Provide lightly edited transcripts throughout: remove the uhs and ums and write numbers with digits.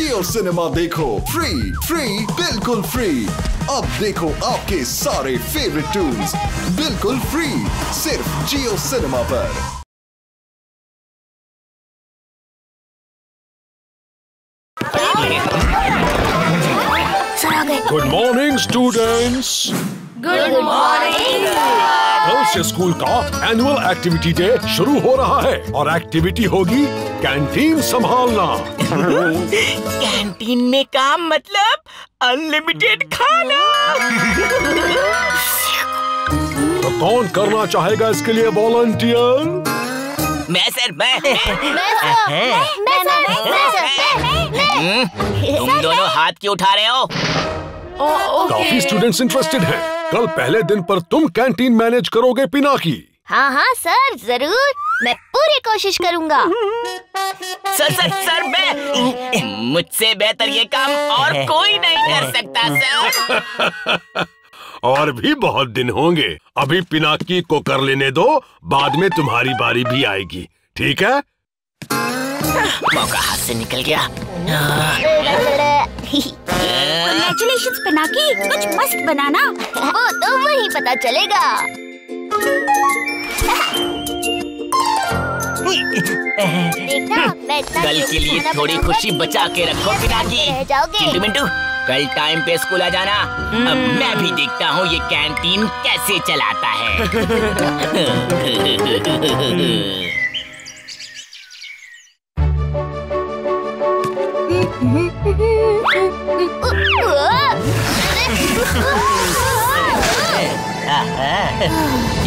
जियो cinema देखो free free बिल्कुल free. अब देखो आपके सारे फेवरेट टूल्स बिल्कुल फ्री सिर्फ जियो सिनेमा पर। Good morning students. Good morning. कल से स्कूल का एनुअल एक्टिविटी डे शुरू हो रहा है और एक्टिविटी होगी कैंटीन संभालना। कैंटीन में काम मतलब अनलिमिटेड खाना। तो कौन करना चाहेगा इसके लिए वॉलंटियर? मैं सर, मैं। तुम दोनों हाथ क्यों उठा रहे हो? काफी स्टूडेंट्स इंटरेस्टेड हैं। कल पहले दिन पर तुम कैंटीन मैनेज करोगे पिनाकी? हाँ हाँ सर, जरूर, मैं पूरी कोशिश करूँगा। सर सर सर मैं, मुझसे बेहतर ये काम और कोई नहीं कर सकता सर। और भी बहुत दिन होंगे, अभी पिनाकी को कर लेने दो, बाद में तुम्हारी बारी भी आएगी, ठीक है? मौका हाथ से निकल गया। Congratulations पिनाकी, कुछ मस्त बनाना। वो तो वही पता चलेगा। देखना, कल के लिए थोड़ी खुशी बचा के रखो पिनाकी। मिंटू, कल टाइम पे स्कूल आ जाना। अब मैं भी देखता हूँ ये कैंटीन कैसे चलाता है।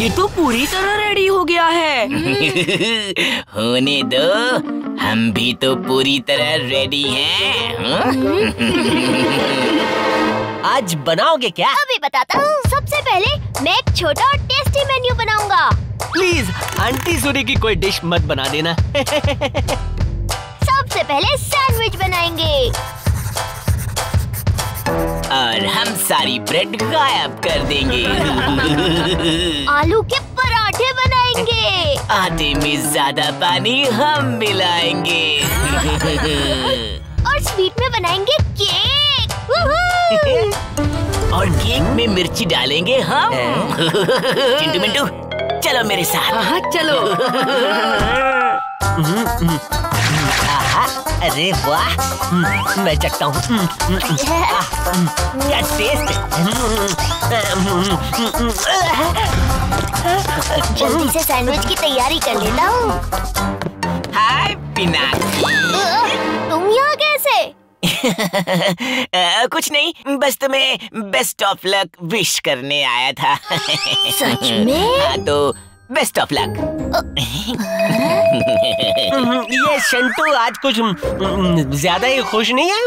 ये तो पूरी तरह रेडी हो गया है। होने दो, हम भी तो पूरी तरह रेडी हैं। आज बनाओगे क्या? अभी बताता हूँ। सबसे पहले मैं एक छोटा और टेस्टी मेन्यू बनाऊंगा। प्लीज आंटी सूरी की कोई डिश मत बना देना। सबसे पहले सैंडविच बनाएंगे और हम सारी ब्रेड गायब कर देंगे। आलू के पराठे बनाएंगे। आटे में ज्यादा पानी हम मिलाएंगे। और स्वीट में बनाएंगे केक। और केक में मिर्ची डालेंगे हम। चिंटू मिंटू, चलो मेरे साथ। चलो। अरे वाह, मैं चखता हूँ। क्या टेस्ट। जल्दी से सैंडविच की तैयारी कर लेता हूँ। हाय पिनाकी, तुम यहाँ कैसे? कुछ नहीं, बस तुम्हें बेस्ट ऑफ लक विश करने आया था। सच में? हाँ तो बेस्ट ऑफ लक। ये शंटू आज कुछ ज्यादा ही खुश नहीं है।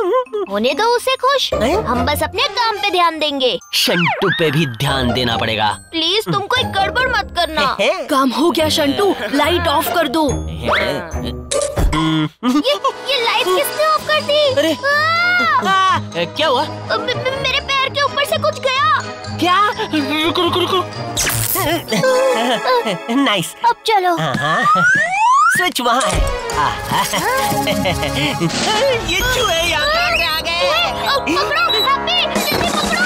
होने दो उसे खुश, हम बस अपने काम पे ध्यान देंगे। शंटू पे भी ध्यान देना पड़ेगा। प्लीज तुम कोई गड़बड़ मत करना। काम हो गया शंटू, लाइट ऑफ कर दो। ये लाइट किसने ऑफ कर दी? अरे क्या हुआ? मेरे पैर के ऊपर से कुछ गया। क्या? रुको रुको रुको। नाइस। अब चलो। स्विच वहाँ है। ये चूहे यहाँ पे आ गए। पकड़ो हैप्पी, जल्दी पकड़ो।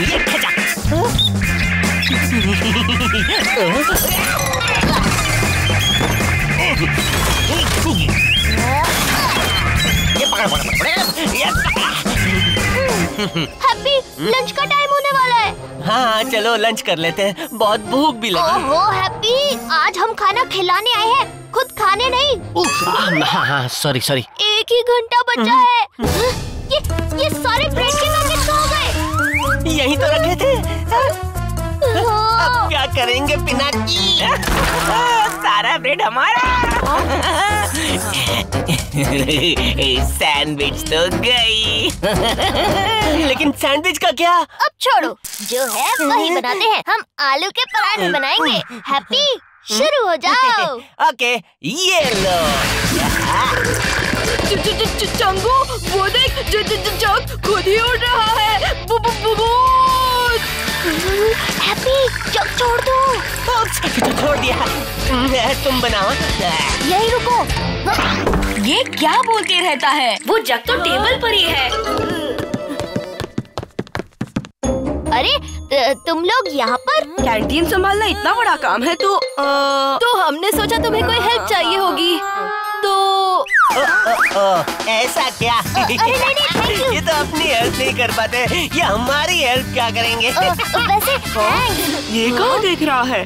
ये पकड़ पकड़। हैप्पी, लंच का टाइम होने वाला है। हाँ चलो लंच कर लेते हैं, बहुत भूख भी लगी। ओहो हैप्पी, आज हम खाना खिलाने आए हैं, खुद खाने नहीं। हाँ सॉरी सॉरी। एक ही घंटा बचा है। ये सारे ब्रेड के पैकेट कहाँ गए? यहीं तो रखे थे। अब क्या करेंगे पिनाकी? सारा ब्रेड हमारा। सैंडविच तो गई। लेकिन सैंडविच का क्या? अब छोड़ो, जो है वही बनाते हैं। हम आलू के पराठे बनाएंगे। हैप्पी, शुरू हो जाओ। ओके, ये लो। चंगू, वो देख, खुद ही उड़ रहा है। हैप्पी जग छोड़ दो। छोड़ दिया। तुम बनाओ। यही रुको। ये क्या बोलते रहता है? वो जग तो टेबल पर ही है। अरे तुम लोग यहाँ पर? कैंटीन संभालना इतना बड़ा काम है तो हमने सोचा तुम्हें कोई हेल्प चाहिए होगी तो। ऐसा क्या? अरे नहीं थैंक यू। ये तो अपनी हेल्प नहीं कर पाते, ये हमारी हेल्प क्या करेंगे? वैसे ये कौन देख रहा है?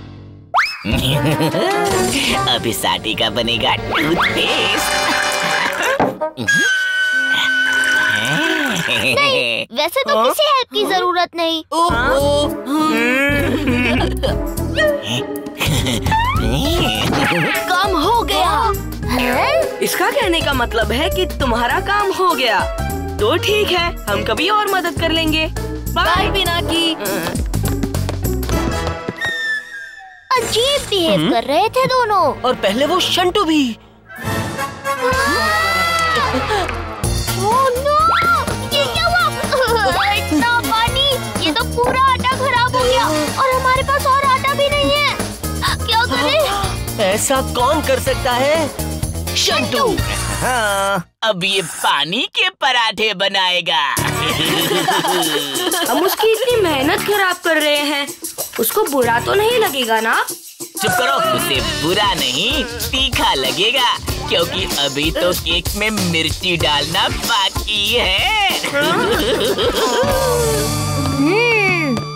अभी साटी का बनेगा टूथपेस्ट। नहीं, वैसे तो किसी हेल्प की जरूरत नहीं। काम हो गया है? इसका कहने का मतलब है कि तुम्हारा काम हो गया तो ठीक है, हम कभी और मदद कर लेंगे। बाय पिनाकी। अजीब बिहेव कर रहे थे दोनों। और पहले वो शंटू भी। Oh no! ये क्या हुआ? इतना पानी, ये तो पूरा आटा खराब हो गया और हमारे पास और आटा भी नहीं है। क्या करें? ऐसा कौन कर सकता है? शंटू। हाँ, अब ये पानी के पराठे बनाएगा। हम उसकी इतनी मेहनत खराब कर रहे हैं, उसको बुरा तो नहीं लगेगा ना? चुप करो, उसे बुरा नहीं तीखा लगेगा क्योंकि अभी तो केक में मिर्ची डालना बाकी है।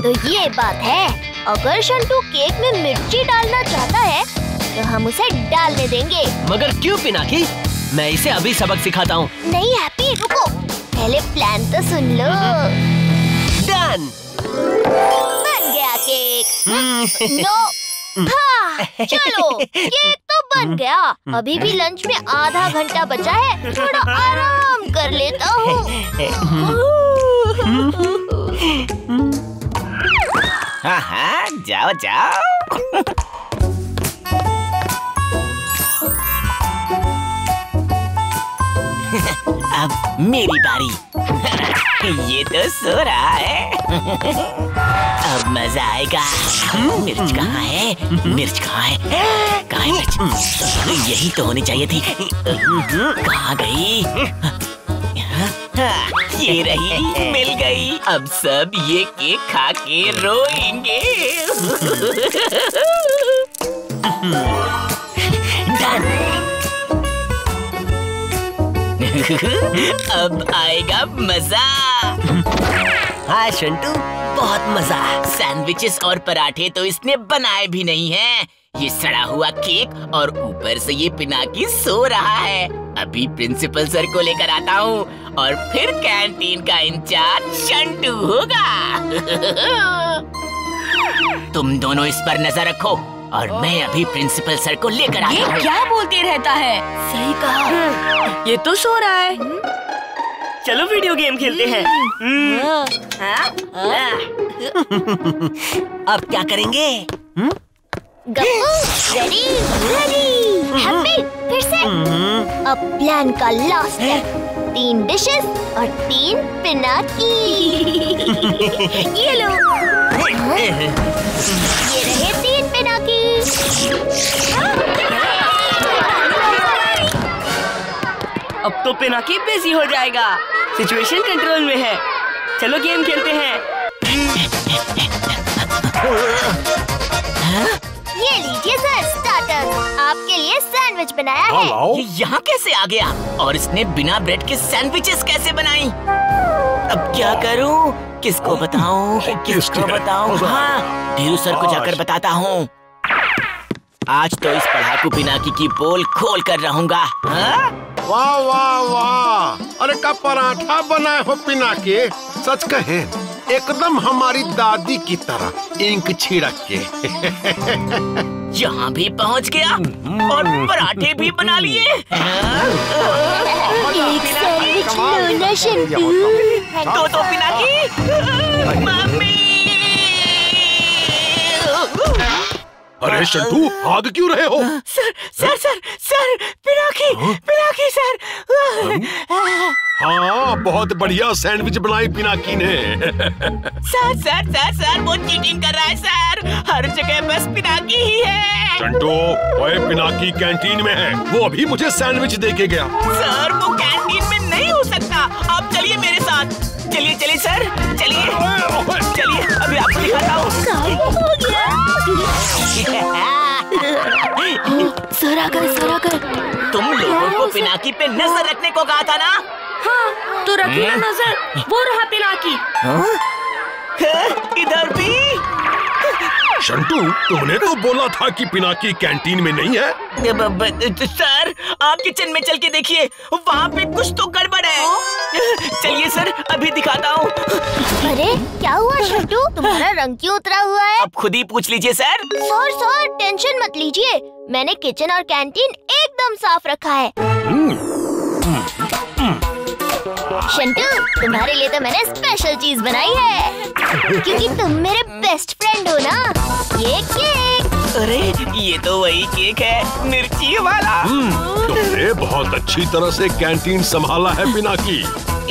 तो ये बात है, अगर शंटू केक में मिर्ची डालना चाहता है तो हम उसे डालने देंगे। मगर क्यों पिनाकी? मैं इसे अभी सबक सिखाता हूँ। नहीं हैप्पी रुको, पहले प्लान तो सुन लो। डन। बन गया केक। नो। हाँ, चलो केक तो बन गया। अभी भी लंच में आधा घंटा बचा है, थोड़ा आराम कर लेता हूँ। हाँ, जाओ जाओ। अब मेरी बारी। ये तो सो रहा है। अब मजा आएगा। मिर्च कहाँ है? मिर्च कहाँ है? कहाँ है मिर्च? यही तो होनी चाहिए थी। कहाँ गई? ये रही, मिल गई। अब सब ये केक खा के रोएंगे। डन। अब आएगा मजा। हाँ शंटू, बहुत मजा। सैंडविचेस और पराठे तो इसने बनाए भी नहीं हैं। ये सड़ा हुआ केक और ऊपर से ये पिनाकी सो रहा है। अभी प्रिंसिपल सर को लेकर आता हूँ और फिर कैंटीन का इंचार्ज शंटू होगा। तुम दोनों इस पर नजर रखो और मैं अभी प्रिंसिपल सर को लेकर आता हूँ। ये क्या बोलते रहता है? सही कहा, ये तो सो रहा है। चलो वीडियो गेम खेलते हैं। अब क्या करेंगे? रेडी? हैप्पी फिर से। अब प्लान का लास्ट है। 3 डिशेस और 3 पिनाकी। ये लो। ये रहे 3 पिनाकी। अब तो पिनाकी बिजी हो जाएगा। सिचुएशन कंट्रोल में है। चलो गेम खेलते हैं। ये लीजिए सर, स्टार्टर आपके लिए सैंडविच बनाया है। ये यहाँ कैसे आ गया? और इसने बिना ब्रेड के सैंडविचेस कैसे बनाई? अब क्या करूँ? किसको बताऊँ? किसको बताऊँ? हाँ, धीरू सर को जाकर बताता हूँ। आज तो इस पढ़ाकू पिनाकी की पोल खोल कर रहूँगा। वाह वाह वाह! अरे का पराठा बनाए हो पिनाकी, सच कहे एकदम हमारी दादी की तरह इंक छिड़क के। यहाँ भी पहुँच गया और पराठे भी बना लिए। एक सैंडविच लो ना शंटू। दो पिनाकी। मम्मी! अरे शंटू, आग क्यों रहे हो? Sir Pinaki sir. हाँ, बहुत बढ़िया सैंडविच बनाई पिनाकी ने। सर सर सर सर वो चीटिंग कर रहा है सर, हर जगह बस पिनाकी ही है। चंटू, ओए पिनाकी कैंटीन में है, वो अभी मुझे सैंडविच देके गया। सर वो कैंटीन में नहीं हो सकता, आप चलिए मेरे साथ। चलिए चलिए सर, चलिए चलिए, अभी आपको दिखाता हूँ। सरा कर, तुम लोगों को पिनाकी पे नजर रखने को कहा था ना? हाँ, तो रखिए नजर, वो रहा पिनाकी। इधर भी। शंटू, तुमने तो बोला था कि पिनाकी कैंटीन में नहीं है। सर, आप किचन में चल के देखिए, वहाँ पे कुछ तो गड़बड़ है। चलिए सर, अभी दिखाता हूँ। अरे क्या हुआ शंटू, तुम्हारा रंग क्यों उतरा हुआ है? अब खुद ही पूछ लीजिए सर। सर टेंशन मत लीजिए, मैंने किचन और कैंटीन एकदम साफ रखा है। शंटू, तुम्हारे लिए तो मैंने स्पेशल चीज बनाई है, क्योंकि तुम मेरे बेस्ट फ्रेंड हो ना। ये केक। अरे ये तो वही केक है, मिर्ची वाला। तुमने बहुत अच्छी तरह से कैंटीन संभाला है पिनाकी,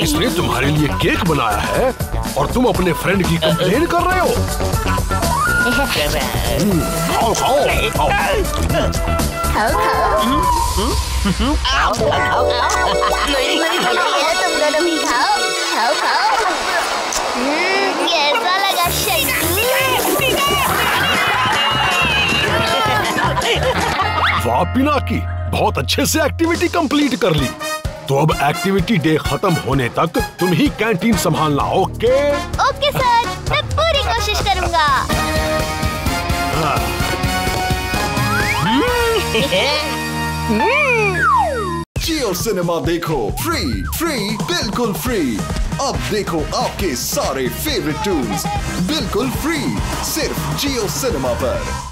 इसलिए तुम्हारे लिए केक बनाया है और तुम अपने फ्रेंड की कंप्लेन कर रहे हो। खाओ तुम खाओ, खाओ खाओ। कैसा लगा शंटू? वाह पिनाकी, बहुत अच्छे से एक्टिविटी कंप्लीट कर ली। तो अब एक्टिविटी डे खत्म होने तक तुम ही कैंटीन संभालना। ओके ओके सर, मैं पूरी कोशिश करूँगा। जियो सिनेमा देखो फ्री, फ्री बिल्कुल फ्री। अब देखो आपके सारे फेवरेट टून्स बिल्कुल फ्री, सिर्फ जियो सिनेमा पर।